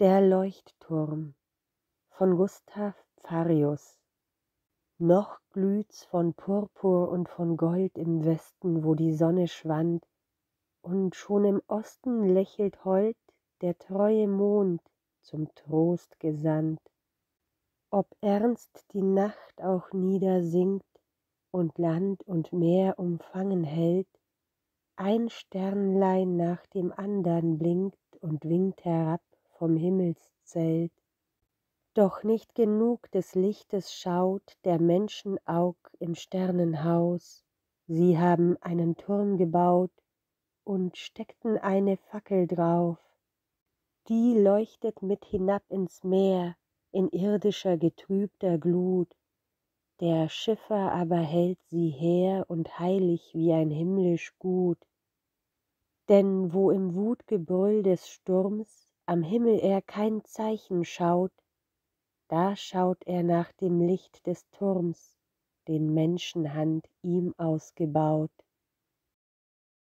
Der Leuchtturm von Gustav Pfarrius. Noch glüht's von Purpur und von Gold im Westen, wo die Sonne schwand, und schon im Osten lächelt hold der treue Mond, zum Trost gesandt. Ob ernst die Nacht auch niedersinkt und Land und Meer umfangen hält, ein Sternlein nach dem andern blinkt und winkt herab vom Himmelszelt. Doch nicht genug des Lichtes schaut der Menschen Aug im Sternenhaus. Sie haben einen Turm gebaut und steckten eine Fackel drauf. Die leuchtet mit hinab ins Meer in irdischer getrübter Glut. Der Schiffer aber hält sie her und heilig wie ein himmlisch Gut. Denn wo im Wutgebrüll des Sturms am Himmel er kein Zeichen schaut, da schaut er nach dem Licht des Turms, den Menschenhand ihm ausgebaut.